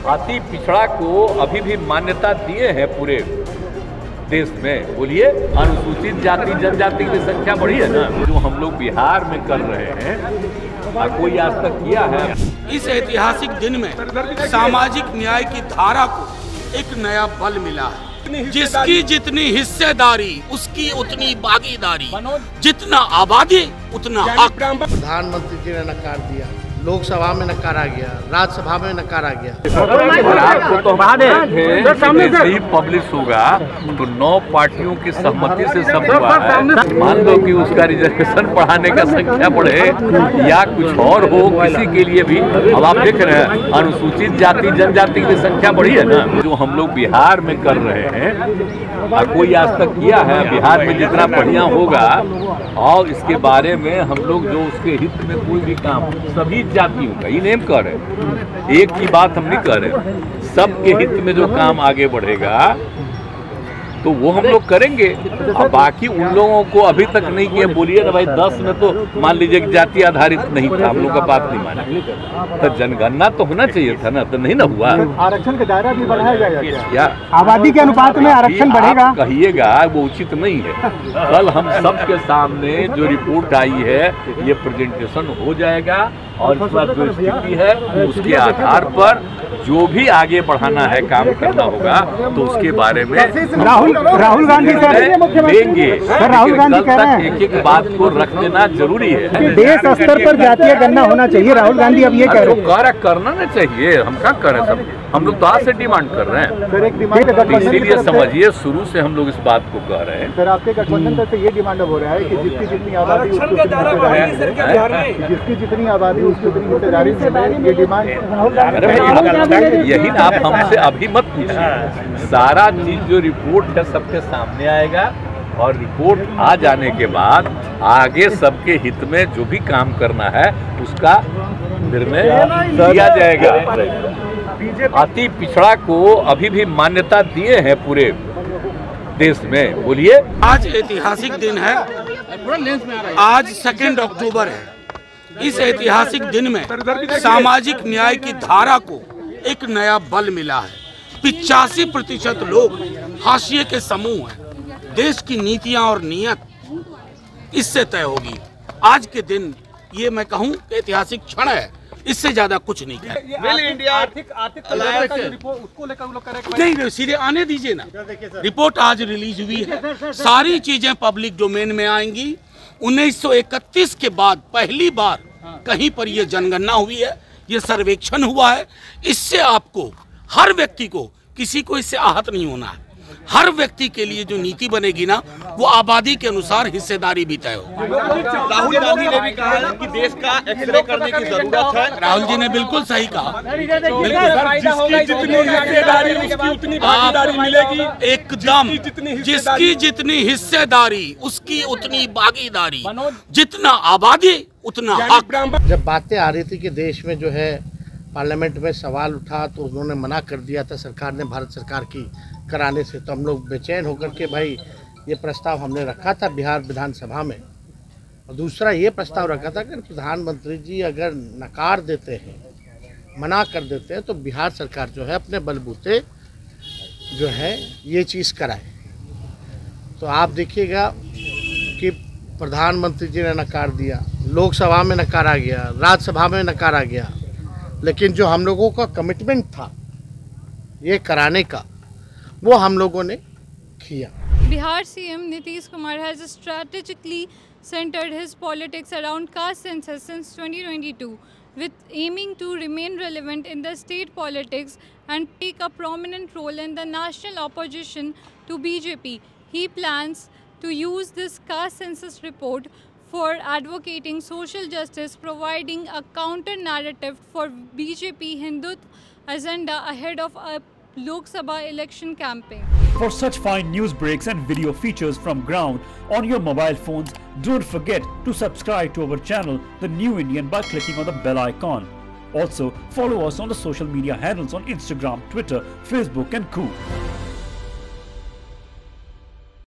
अति पिछड़ा को अभी भी मान्यता दिए हैं पूरे देश में। बोलिए, अनुसूचित जाति जनजाति की संख्या बढ़ी है ना, जो हम लोग बिहार में कर रहे हैं और कोई आज तक किया है। इस ऐतिहासिक दिन में सामाजिक न्याय की धारा को एक नया बल मिला है। जिसकी जितनी हिस्सेदारी उसकी उतनी भागीदारी, जितना आबादी उतना हक। प्रधानमंत्री जी ने नकार दिया, लोकसभा में नकारा गया, राज्यसभा में नकारा गया। तो पब्लिश होगा तो 9 पार्टियों की सहमति से सब हुआ है। मान लो कि उसका रिजर्वेशन बढ़ाने का संख्या बढ़े या कुछ और हो, किसी के लिए भी। अब आप देख रहे हैं अनुसूचित जाति जनजाति की संख्या बढ़ी है ना, जो हम लोग बिहार में कर रहे हैं और कोई आज तक किया है। बिहार में जितना बढ़िया होगा और इसके बारे में हम लोग जो उसके हित में कोई भी काम, सभी जातियों का, ये नेम कर रहे, एक की बात हम नहीं कर रहे, सबके हित में जो काम आगे बढ़ेगा तो वो हम लोग करेंगे। और बाकी उन लोगों को अभी तक नहीं किया। बोलिए ना भाई, 10 में तो मान लीजिए कि जाति आधारित नहीं था, हम लोग का बात नहीं माना, तो जनगणना तो होना चाहिए था ना, तो नहीं ना हुआ। आरक्षण का दायरा भी बढ़ाया जाएगा क्या? आबादी के अनुपात में आरक्षण बढ़ेगा कहिएगा, वो उचित नहीं है। कल हम सबके सामने जो रिपोर्ट आई है, ये प्रेजेंटेशन हो जाएगा और जो स्थिति है उसके आधार पर जो भी आगे बढ़ाना है, काम करना होगा, तो उसके बारे में राहुल गांधी देंगे। राहुल गांधी कह रहे हैं एक एक बात को रख देना जरूरी है। देश स्तर पर जातीय गणना होना चाहिए, राहुल गांधी अब ये कह रहे हैं। कार्य करना ना चाहिए, हम क्या कर रहे हैं सब, हम लोग तो आज से डिमांड कर रहे हैं। इसीलिए समझिए, शुरू से हम लोग इस बात को कह रहे हैं। सर, आपके गठबंधन तरफ से ये डिमांड हो रहा है कि जितनी आबादी उसकी उतनी हिस्सेदारी ये डिमांड। यही आप हमसे अभी मत पूछिए, सारा चीज जो रिपोर्ट है सबके सामने आएगा और रिपोर्ट आ जाने के बाद आगे सबके हित में जो भी काम करना है उसका निर्णय लिया जाएगा। अति पिछड़ा को अभी भी मान्यता दिए हैं पूरे देश में। बोलिए, आज ऐतिहासिक दिन है, आज 2 अक्टूबर है। इस ऐतिहासिक दिन में सामाजिक न्याय की धारा को एक नया बल मिला है। 85% लोग हाशिए के समूह हैं। देश की नीतियां और नियत इससे तय होगी। आज के दिन ये मैं कहूँ ऐतिहासिक क्षण है, इससे ज्यादा कुछ नहीं किया। नहीं, सीधे आने दीजिए ना, रिपोर्ट आज रिलीज हुई है। सारी चीजें पब्लिक डोमेन में आएंगी। 1931 के बाद पहली बार कहीं पर यह जनगणना हुई है, ये सर्वेक्षण हुआ है। इससे आपको, हर व्यक्ति को, किसी को इससे आहत नहीं होना है। हर व्यक्ति के लिए जो नीति बनेगी ना, वो आबादी के अनुसार हिस्सेदारी भी तय हो। राहुल गांधी ने भी कहा कि देश का एक्सरे करने की जरूरत है। राहुल जी ने बिल्कुल सही कहा, एकदम, जिसकी जितनी हिस्सेदारी उसकी उतनी भागीदारी, जितना आबादी उतना हक। जब बातें आ रही थी कि देश में जो है पार्लियामेंट में सवाल उठा तो उन्होंने मना कर दिया था सरकार ने, भारत सरकार की कराने से, तो हम लोग बेचैन होकर के, भाई ये प्रस्ताव हमने रखा था बिहार विधानसभा में। और दूसरा ये प्रस्ताव रखा था कि प्रधानमंत्री जी अगर नकार देते हैं, मना कर देते हैं, तो बिहार सरकार जो है अपने बलबूते जो है ये चीज़ कराए। तो आप देखिएगा कि प्रधानमंत्री जी ने नकार दिया, लोकसभा में नकारा गया, राज्यसभा में नकारा गया, लेकिन जो हम लोगों का कमिटमेंट था ये कराने का, वो हम लोगों ने किया। Bihar CM Nitish Kumar has strategically centered his politics around caste census since 2022, with aiming to remain relevant in the state politics and take a prominent role in the national opposition to BJP. He plans to use this caste census report for advocating social justice, providing a counter narrative for BJP Hindutva agenda ahead of a Lok Sabha election campaign. For such fine news breaks and video features from ground on your mobile phones, don't forget to subscribe to our channel The New Indian by clicking on the bell icon. Also, follow us on the social media handles on Instagram, Twitter, Facebook and Coup.